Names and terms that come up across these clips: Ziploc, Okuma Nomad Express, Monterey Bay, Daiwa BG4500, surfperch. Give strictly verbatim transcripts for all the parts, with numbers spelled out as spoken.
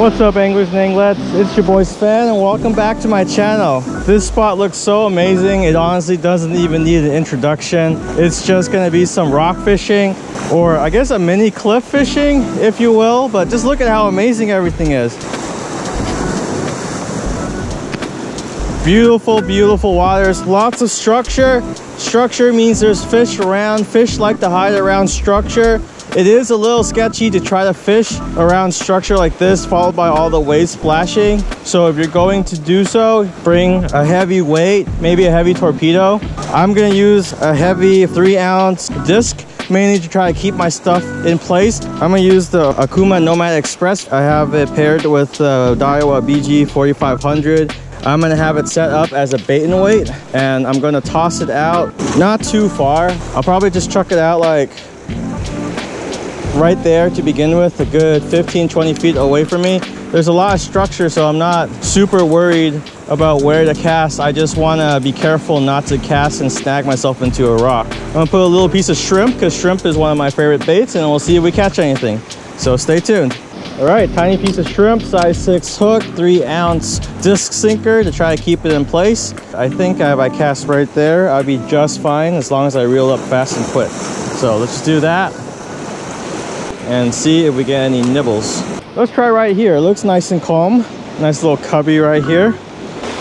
What's up, anglers and anglets? It's your boy Sven and welcome back to my channel. This spot looks so amazing, it honestly doesn't even need an introduction. It's just going to be some rock fishing, or I guess a mini cliff fishing if you will, but just look at how amazing everything is. Beautiful, beautiful waters, lots of structure. Structure means there's fish around. Fish like to hide around structure. It is a little sketchy to try to fish around structure like this, followed by all the waves splashing. So if you're going to do so, bring a heavy weight, maybe a heavy torpedo. I'm gonna use a heavy three ounce disc, mainly to try to keep my stuff in place. I'm gonna use the Okuma Nomad Express. I have it paired with the Daiwa B G forty-five hundred. I'm gonna have it set up as a bait and weight, and I'm gonna toss it out, not too far. I'll probably just chuck it out like right there to begin with, a good fifteen, twenty feet away from me. There's a lot of structure, so I'm not super worried about where to cast. I just wanna be careful not to cast and snag myself into a rock. I'm gonna put a little piece of shrimp, because shrimp is one of my favorite baits, and we'll see if we catch anything. So stay tuned. All right, tiny piece of shrimp, size six hook, three ounce disc sinker to try to keep it in place. I think if I cast right there, I'd be just fine as long as I reel up fast and quick. So let's do that and see if we get any nibbles. Let's try right here. It looks nice and calm. Nice little cubby right here.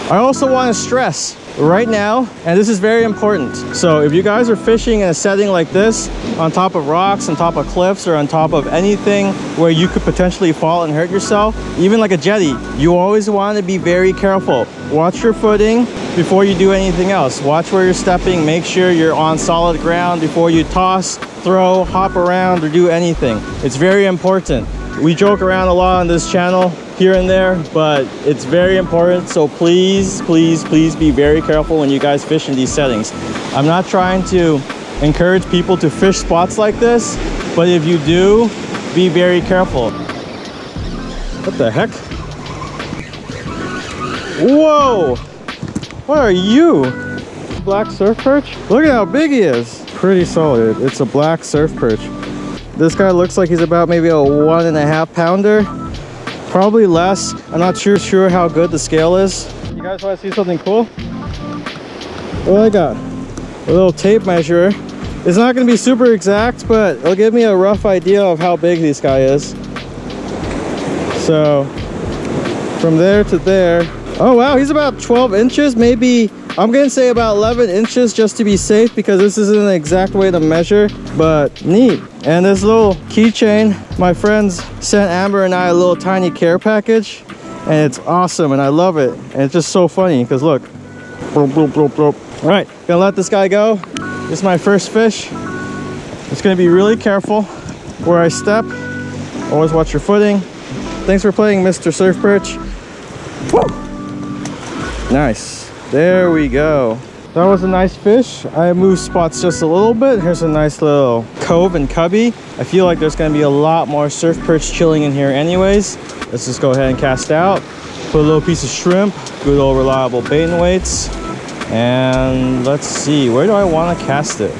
I also want to stress right now, and this is very important. So if you guys are fishing in a setting like this, on top of rocks, on top of cliffs, or on top of anything where you could potentially fall and hurt yourself, even like a jetty, you always want to be very careful. Watch your footing before you do anything else. Watch where you're stepping. Make sure you're on solid ground before you toss, throw, hop around, or do anything. It's very important. We joke around a lot on this channel here and there, but it's very important, so please please please be very careful when you guys fish in these settings. I'm not trying to encourage people to fish spots like this, but if you do, be very careful. What the heck? Whoa, what are you? Black surf perch? Look at how big he is. Pretty solid. It's a black surf perch. This guy looks like he's about maybe a one and a half pounder, probably less. I'm not sure sure how good the scale is. You guys want to see something cool? What I got? A little tape measure. It's not going to be super exact, but it'll give me a rough idea of how big this guy is. So from there to there. Oh wow, he's about twelve inches, maybe. I'm gonna say about eleven inches just to be safe, because this isn't an exact way to measure, but neat. And this little keychain, my friends sent Amber and I a little tiny care package, and it's awesome and I love it. And it's just so funny because look. Bloop, bloop, bloop, bloop. All right, gonna let this guy go. This is my first fish. It's gonna be really careful where I step. Always watch your footing. Thanks for playing, Mister Surf Perch. Woo! Nice. There we go. That was a nice fish. I moved spots just a little bit. Here's a nice little cove and cubby. I feel like there's gonna be a lot more surf perch chilling in here anyways. Let's just go ahead and cast out. Put a little piece of shrimp, good old reliable bait and weights. And let's see, where do I wanna cast it?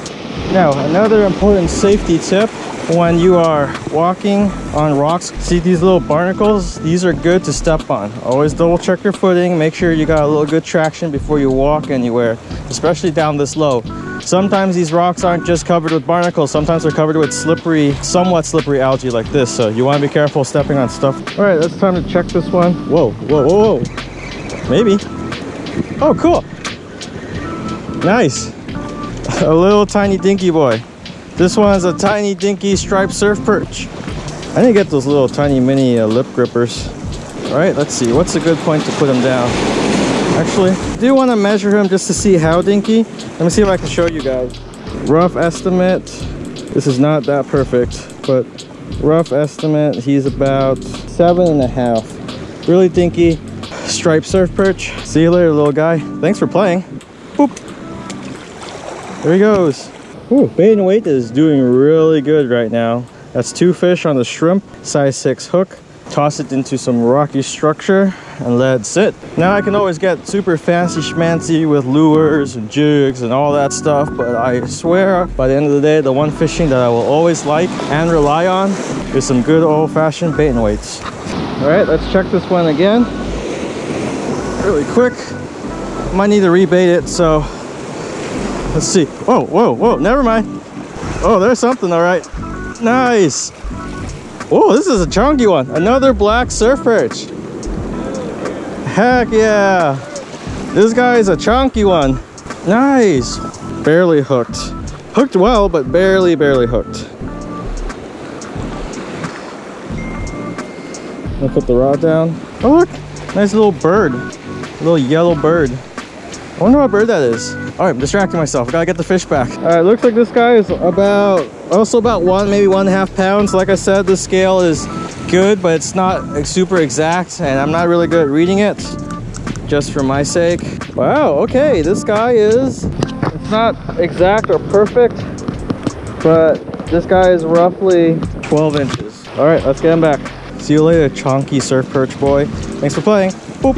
Now, another important safety tip when you are walking on rocks. See these little barnacles? These are good to step on. Always double check your footing. Make sure you got a little good traction before you walk anywhere, especially down this low. Sometimes these rocks aren't just covered with barnacles. Sometimes they're covered with slippery, somewhat slippery algae like this. So you want to be careful stepping on stuff. All right, it's time to check this one. Whoa, whoa, whoa, whoa. Maybe. Oh, cool. Nice. A little tiny dinky boy. This one's a tiny dinky striped surf perch. I didn't get those little tiny mini uh, lip grippers. All right, let's see. What's a good point to put him down? Actually, I do want to measure him just to see how dinky. Let me see if I can show you guys. Rough estimate. This is not that perfect, but rough estimate. He's about seven and a half. Really dinky striped surf perch. See you later, little guy. Thanks for playing. Boop. There he goes. Ooh, bait and weight is doing really good right now. That's two fish on the shrimp, size six hook. Toss it into some rocky structure and let it sit. Now I can always get super fancy schmancy with lures and jigs and all that stuff, but I swear by the end of the day, the one fishing that I will always like and rely on is some good old fashioned bait and weights. Alright, let's check this one again really quick. Might need to rebait it, so let's see. Whoa, whoa, whoa, never mind. Oh, there's something, alright. Nice. Oh, this is a chunky one. Another black surf perch. Heck yeah. This guy is a chunky one. Nice. Barely hooked. Hooked well, but barely, barely hooked. I'll put the rod down. Oh, look. Nice little bird. A little yellow bird. I wonder what bird that is. All right, I'm distracting myself. I gotta get the fish back. All right, looks like this guy is about, also about one, maybe one and a half pounds. Like I said, the scale is good, but it's not super exact, and I'm not really good at reading it, just for my sake. Wow, okay, this guy is, it's not exact or perfect, but this guy is roughly twelve inches. All right, let's get him back. See you later, chonky surf perch boy. Thanks for playing. Boop.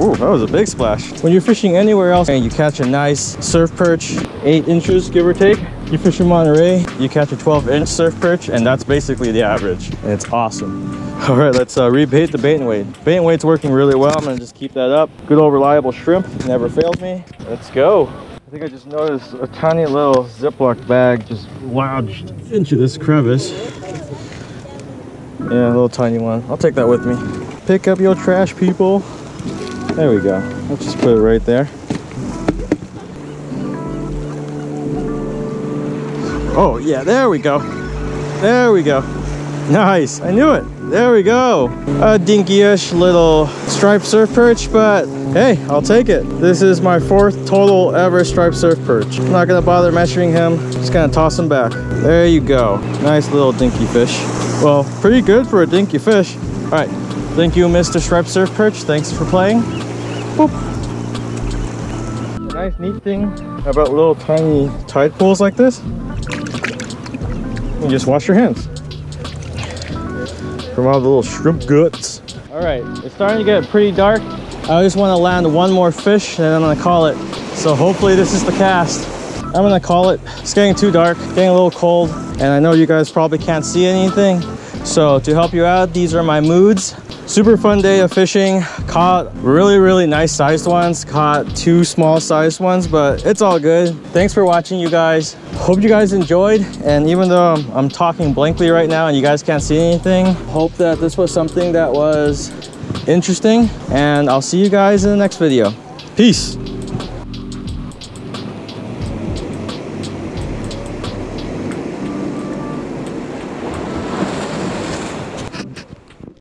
Ooh, that was a big splash. When you're fishing anywhere else and you catch a nice surf perch, eight inches, give or take, you fish in Monterey, you catch a twelve inch surf perch, and that's basically the average. And it's awesome. All right, let's uh, rebait the bait and weight. Bait and weight's working really well. I'm gonna just keep that up. Good old reliable shrimp, never failed me. Let's go. I think I just noticed a tiny little Ziploc bag just lodged into this crevice. Yeah, a little tiny one. I'll take that with me. Pick up your trash, people. There we go. Let's just put it right there. Oh yeah, there we go. There we go. Nice, I knew it. There we go. A dinky-ish little striped surf perch, but hey, I'll take it. This is my fourth total ever striped surf perch. I'm not gonna bother measuring him. Just gonna toss him back. There you go. Nice little dinky fish. Well, pretty good for a dinky fish. All right, thank you, Mister Striped Surf Perch. Thanks for playing. Boop. The nice neat thing about little tiny tide pools like this, you just wash your hands from all the little shrimp guts. All right, it's starting to get pretty dark. I just want to land one more fish and then I'm going to call it. So hopefully this is the cast. I'm going to call it. It's getting too dark, getting a little cold, and I know you guys probably can't see anything. So to help you out, these are my moods. Super fun day of fishing. Caught really, really nice sized ones. Caught two small sized ones, but it's all good. Thanks for watching, you guys. Hope you guys enjoyed. And even though I'm, I'm talking blankly right now and you guys can't see anything, hope that this was something that was interesting. And I'll see you guys in the next video. Peace.